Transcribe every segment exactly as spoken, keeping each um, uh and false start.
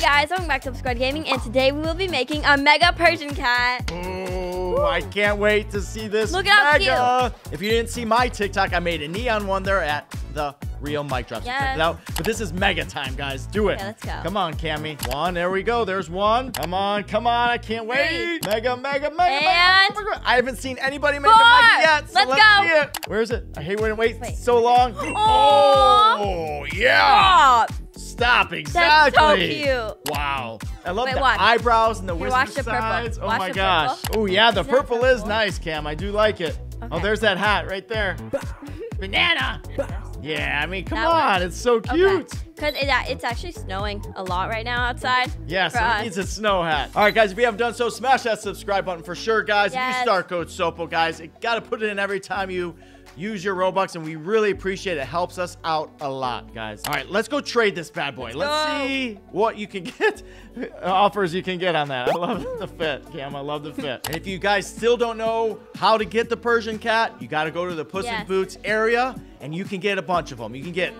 Hey guys, welcome back to Sopo Squad Gaming, and today we will be making a mega Persian cat. Ooh, Ooh. I can't wait to see this. Look at mega. How cute. If you didn't see my TikTok, I made a neon one there at the Real Mic Drops. Yes. Check it out. But this is mega time, guys. Do it. Okay, let's go. Come on, Cammy. One. There we go. There's one. Come on. Come on. I can't wait. Three. Mega, mega, mega, and mega, mega. I haven't seen anybody make four. A mega yet. So let's, let's go. See it. Where is it? I hate when it waits wait. So long. Oh, yeah. Stop. Stop, exactly. That's so cute. Wow. I love Wait, the watch. Eyebrows and the wizard watch the sides. Purple. Oh watch my the gosh. Oh yeah, the purple, purple is nice, Cam. I do like it. Okay. Oh, there's that hat right there. Banana. Yeah, I mean, come that on. Works. It's so cute. Okay. Because it, it's actually snowing a lot right now outside. Yes, it needs a snow hat. All right, guys, if you haven't done so, smash that subscribe button for sure, guys. Yes. Use star code SOPO, guys. You got to put it in every time you use your Robux, and we really appreciate it. It helps us out a lot, guys. All right, let's go trade this bad boy. Let's, let's see what you can get, offers you can get on that. I love the fit, Cam. I love the fit. And if you guys still don't know how to get the Persian cat, you got to go to the Puss yes. in Boots area, and you can get a bunch of them. You can get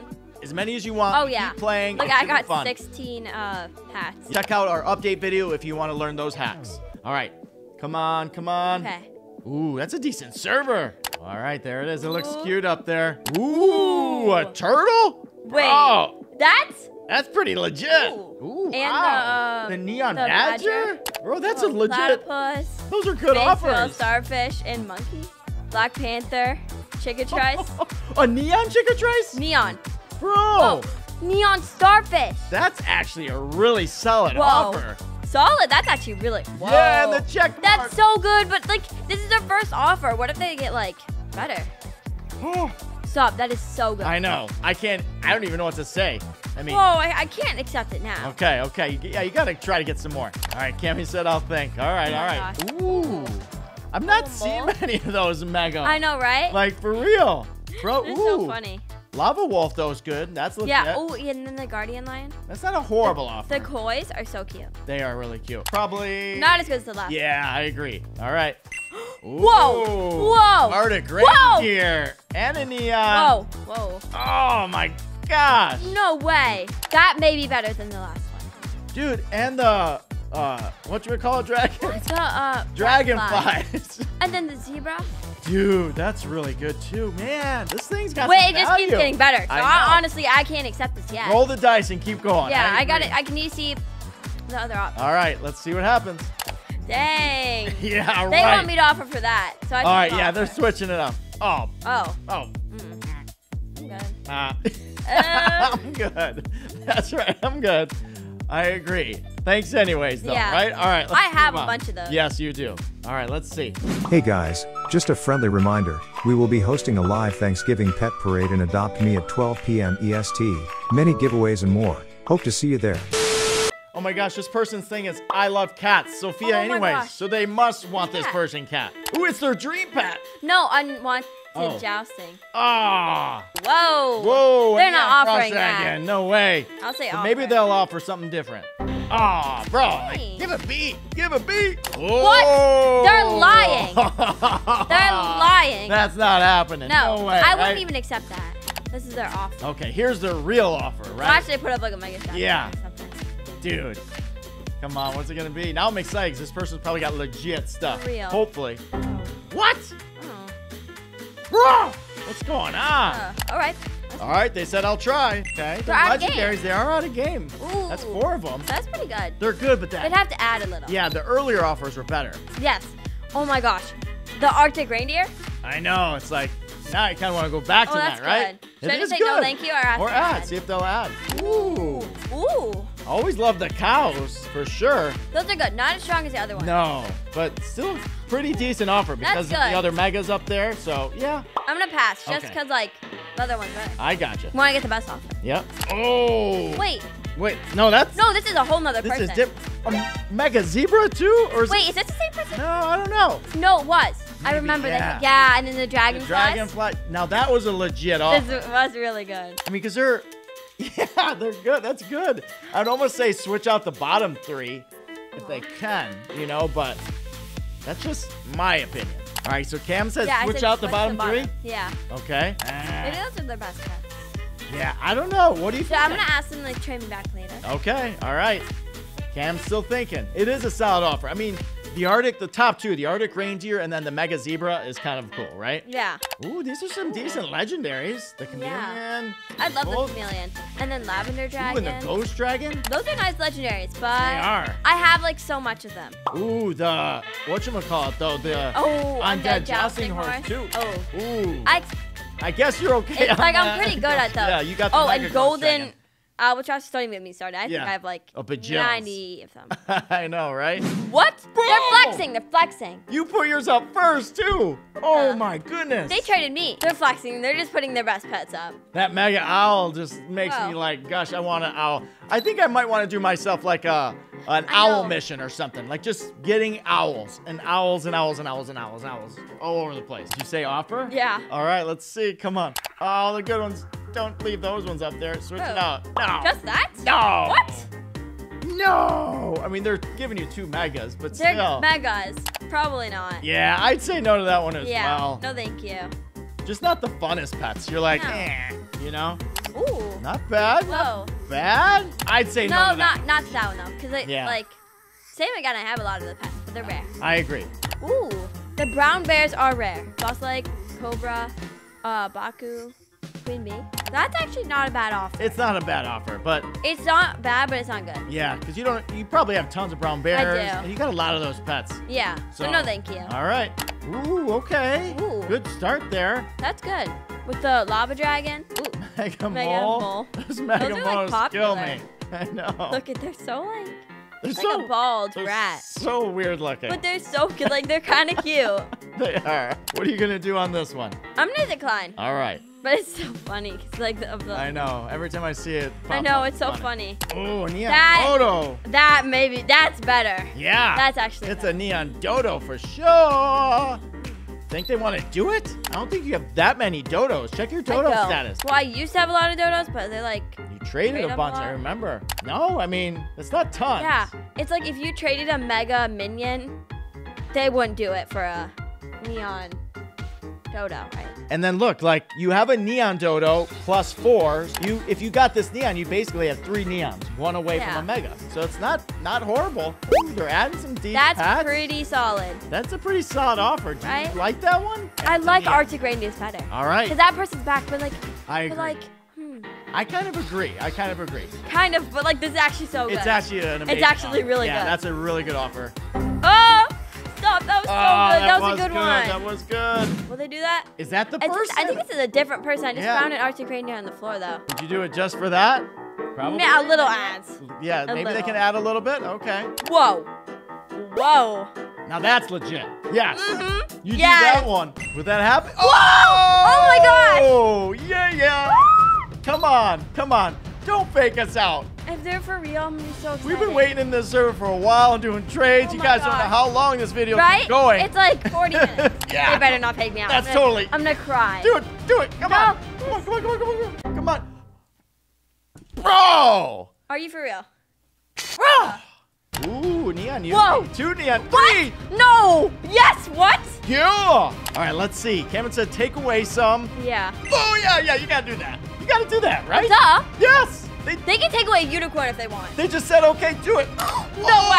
as many as you want. Oh, yeah. Keep playing. Look, I got fun. sixteen uh, hats. Check out our update video if you want to learn those hacks. All right. Come on. Come on. Okay. Ooh, that's a decent server. All right. There it is. It Ooh. Looks cute up there. Ooh, a turtle? Wait. Oh, that's? That's pretty legit. Ooh, Ooh and wow. the, um, the neon the badger? badger? Bro, that's oh, a legit. Platypus. Those are good offers. Squirrel, starfish, and monkey. Black panther. Chickatrice. Oh, oh. A neon Chickatrice? Neon. Bro! Whoa. Neon starfish! That's actually a really solid Whoa. Offer. Solid? That's actually really... Whoa. Yeah, and the check mark. That's so good, but like, this is their first offer. What if they get like, better? Stop, that is so good. I know. I can't... I don't even know what to say. I mean... Whoa, I, I can't accept it now. Okay, okay. Yeah, you gotta try to get some more. All right, Cammy said I'll think. All right, oh all right. Gosh. Ooh. I'm not seeing many of those mega. I know, right? Like, for real. Bro, ooh. So funny. Lava wolf, though, is good. That's legit. Yeah, oh, and then the guardian lion. That's not a horrible the, offer. The kois are so cute. They are really cute. Probably. Not as good as the last. Yeah, I agree. All right. Ooh. Whoa. Whoa. Arctic reindeer. And a neon. Whoa. Whoa. Oh, my gosh. No way. That may be better than the last one. Dude, and the, uh, what you would call it, dragon? The, uh, dragonflies. And then the zebra. Dude, that's really good too. Man, this thing's got Wait, some it just value. Keeps getting better. So I I, honestly, I can't accept this yet. Roll the dice and keep going. Yeah, I, I got it. I can need to see the other option. All right, let's see what happens. Dang. Yeah, right. They want me to offer for that. So I All right, yeah, offer. They're switching it up. Oh. Oh. Oh. Mm. I'm good. Uh, uh, I'm good. That's right, I'm good. I agree. Thanks anyways, though, yeah. right? All right, let's I have a bunch of those. Yes, you do. All right, let's see. Hey guys, just a friendly reminder, we will be hosting a live Thanksgiving pet parade in Adopt Me at twelve P M E S T. Many giveaways and more. Hope to see you there. Oh my gosh, this person's thing is I love cats. Sophia, oh anyways, so they must want yeah. this Persian cat. Ooh, it's their dream pet. No, unwanted oh. jousting. Ah. Oh. Whoa. Whoa. They're not offering that. Again. No way. I'll say offer. Maybe they'll offer something different. Aw, oh, bro, like, give a beat, give a beat. Oh. What? They're lying. They're lying. That's not happening. No, no way. I wouldn't right? even accept that. This is their offer. Okay, here's their real offer, right? So actually, I put up like a mega shot. Yeah. Dude, come on, what's it gonna be? Now I'm excited, 'cause this person's probably got legit stuff. For real. Hopefully. Oh. What? Oh. Bro, what's going on? Uh, all right. All right, they said I'll try. Okay, the legendaries, they are out of game. Ooh, that's four of them. That's pretty good. They're good, but that. They'd have to add a little. Yeah, the earlier offers were better. Yes. Oh my gosh, the Arctic reindeer. I know. It's like now I kind of want to go back oh, to that's that, right? Good. Should it I just say good. No, thank you, or ask? Or add. See if they'll add. Ooh. Ooh. Always love the cows for sure. Those are good. Not as strong as the other one. No, but still pretty decent offer because of the other megas up there. So yeah. I'm gonna pass just because okay. like. Other one, right? I gotcha. Want to get the best offer? Yep. Oh. Wait. Wait. No, that's. No, this is a whole nother this person. This is dip. A mega zebra too, or is wait, it... is this the same person? No, I don't know. No, it was. Maybe, I remember yeah. that. Yeah, and then the dragonfly. The dragonfly. Now that was a legit offer. This was really good. I mean, because they're, yeah, they're good. That's good. I'd almost say switch out the bottom three, if they can, you know. But that's just my opinion. All right, so Cam says yeah, switch said, out the bottom, the bottom three? Yeah. Okay. Ah. Maybe those are their best bets. Yeah, I don't know. What do you so think? I'm going to ask them to like, trade me back later. Okay, all right. Cam's still thinking. It is a solid offer. I mean, the Arctic, the top two, the Arctic reindeer and then the mega zebra is kind of cool, right? Yeah. Ooh, these are some decent legendaries. The chameleon. Yeah. I love gold. The chameleon. And then lavender dragon. Ooh, and the ghost dragon. Those are nice legendaries, but they are. I have like so much of them. Ooh, the whatchamacallit though, the oh, undead jousting horse. horse too. Oh. Ooh. I I guess you're okay. It's like that. I'm pretty good at those. Yeah, you got the oh, mega and golden. Uh, which I was starting with me started. I yeah. think I have like a ninety of them. I know, right? What? Boom! They're flexing. They're flexing. You put yours up first, too. Oh, uh, my goodness. They traded me. They're flexing. They're just putting their best pets up. That mega owl just makes Whoa. me like, gosh, I want an owl. I think I might want to do myself like a an owl mission or something. Like just getting owls and owls and owls and owls and owls and owls all over the place. You say offer? Yeah. All right, let's see. Come on. Oh, the good ones. Don't leave those ones up there. Switch it out. No. Just that? No. What? No. I mean, they're giving you two megas, but they're still. Megas. Probably not. Yeah, I'd say no to that one as yeah. well. No, thank you. Just not the funnest pets. You're like, no. eh, you know? Ooh. Not bad. Whoa. Not bad? I'd say no. No, to that. not not that one though, because like, yeah. like, same again. I have a lot of the pets, but they're rare. I agree. Ooh, the brown bears are rare. Boss like cobra, uh, Baku. Queen bee. That's actually not a bad offer. It's not a bad offer, but it's not bad, but it's not good. Yeah, because you don't. You probably have tons of brown bears. I do. You got a lot of those pets. Yeah. So but no, thank you. All right. Ooh, okay. Ooh. Good start there. That's good. With the lava dragon. Ooh. Mega mole. Those mega moles like kill me. I know. Look, at they're so like. They're like so, a bald they're rat. So weird looking. But they're so good. Like they're kind of cute. They are. What are you gonna do on this one? I'm gonna decline. All right. But it's so funny, cause like the, the. I know. Every time I see it. I know. It's so funny. Oh, neon that, dodo. That maybe. That's better. Yeah. That's actually. It's better. A neon dodo for sure. Think they want to do it? I don't think you have that many dodos. Check your dodo status. Well, I used to have a lot of dodos, but they're like. You traded trade a bunch. A I remember. No, I mean it's not tons. Yeah. It's like if you traded a mega minion, they wouldn't do it for a neon dodo, right? And then look, like you have a neon dodo plus four. You, if you got this neon, you basically have three neons, one away yeah. from a mega. So it's not not horrible. Ooh, they're adding some deep That's hats. pretty solid. That's a pretty solid offer. Do right? you like that one? I it's like Arctic reindeers better. All right. Because that person's back, but like, I agree. But like, hmm. I kind of agree. I kind of agree. Kind of, but like this is actually so good. It's actually an amazing. It's actually offer. really yeah, good. Yeah, that's a really good offer. Oh. Stop. That was so oh, good. That, that was, was a good, good one. That was good. Will they do that? Is that the it's person? Just, I think this is a different person. I just yeah. found an Arctic reindeer on the floor, though. Did you do it just for that? Probably. Yeah, a little ads. Yeah, a maybe little. They can add a little bit. Okay. Whoa. Whoa. Now that's legit. Yes. Mm-hmm. You yes. did that one. Would that happen? Whoa! Oh, oh my gosh. Oh, yeah, yeah. Come on. Come on. Don't fake us out. If they're for real, I'm so excited. We've been waiting in this server for a while and doing trades. Oh you guys God. don't know how long this video right? is going. It's like forty minutes. Yeah. They better not pay me out. That's I'm gonna, totally. I'm going to cry. Do it. Do it. Come no. on. Come on. Come on. Come on. Come on. Come on. Bro. Are you for real? Bro. Ooh, neon. You Whoa. Two neon. Three. What? No. Yes. What? Yeah. All right. Let's see. Cameron said take away some. Yeah. Oh, yeah. Yeah. You got to do that. You got to do that, right? Duh. Yes. They, they can take away a unicorn if they want. They just said, okay, do it. No oh,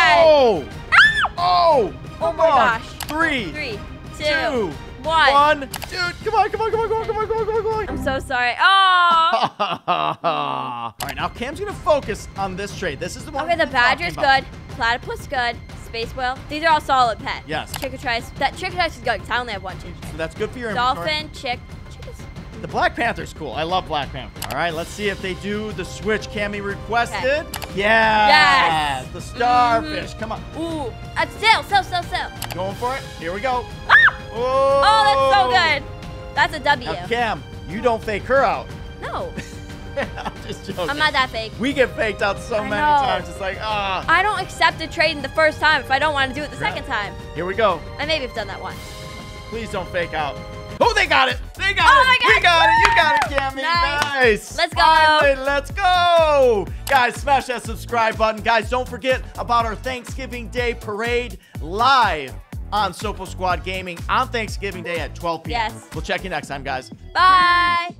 way. Oh, oh, oh my gosh. Three, Three two, two, one. One. Dude, come on, come on, come on, come on, come on, come on, come on. I'm so sorry. Oh. All right, now Cam's going to focus on this trade. This is the one. Okay, the badger's good. Platypus good. Space whale. These are all solid pets. Yes. Chickatrice. That Chickatrice is good because I only have one Chickatrice. So that's good for your inventory. Dolphin, chick. The Black Panther's cool. I love Black Panther. All right, let's see if they do the switch Cammy requested. Okay. Yeah. Yes. The starfish. Mm-hmm. Come on. Ooh. Uh, sell, sell, sell, sell. Going for it. Here we go. Ah! Oh. Oh, that's so good. That's a W. Now, Cam, you don't fake her out. No. I'm just joking. I'm not that fake. We get faked out so I many know. times. It's like, ah. I don't accept a trade in the first time if I don't want to do it the right. second time. Here we go. I maybe have done that once. Please don't fake out. Oh, they got it. They got oh it. We got Woo! it. You got it, Cammy. Nice. nice. Let's go. Finally, let's go. Guys, smash that subscribe button. Guys, don't forget about our Thanksgiving Day parade live on Sopo Squad Gaming on Thanksgiving Day at twelve p m Yes. We'll check you next time, guys. Bye.